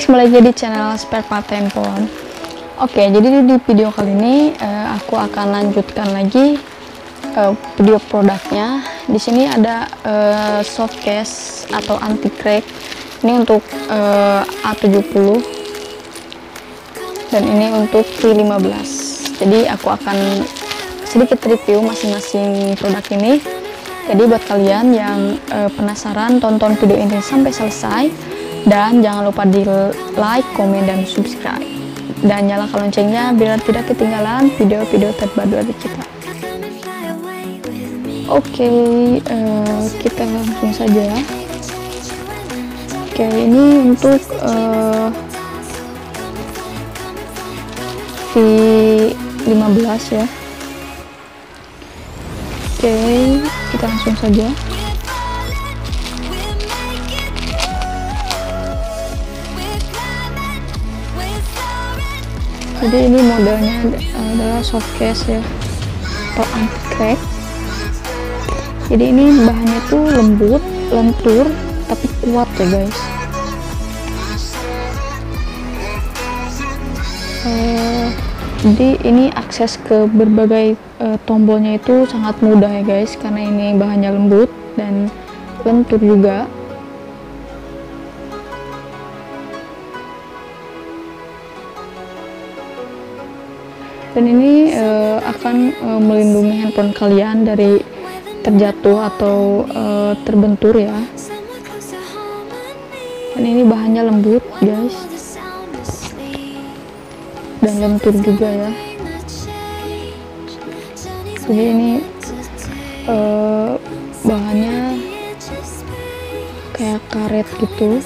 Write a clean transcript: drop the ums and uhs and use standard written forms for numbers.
guys, mulai jadi channel spare part handphone. Oke, jadi di video kali ini aku akan lanjutkan lagi video produknya. Di sini ada softcase atau anti crack. Ini untuk A70 dan ini untuk V15. Jadi aku akan sedikit review masing-masing produk ini. Jadi buat kalian yang penasaran, tonton video ini sampai selesai. Dan jangan lupa di like, komen, dan subscribe. Dan nyalakan loncengnya biar tidak ketinggalan video-video terbaru dari kita. Oke, kita langsung saja. Oke, ini untuk V15 ya. Oke, kita langsung saja. Jadi ini modelnya adalah softcase ya, atau anti crack. Jadi ini bahannya tuh lembut, lentur, tapi kuat ya guys. Jadi ini akses ke berbagai tombolnya itu sangat mudah ya guys, karena ini bahannya lembut dan lentur juga. Dan ini akan melindungi handphone kalian dari terjatuh atau terbentur ya. Dan ini bahannya lembut guys dan lentur juga ya. Jadi ini bahannya kayak karet gitu.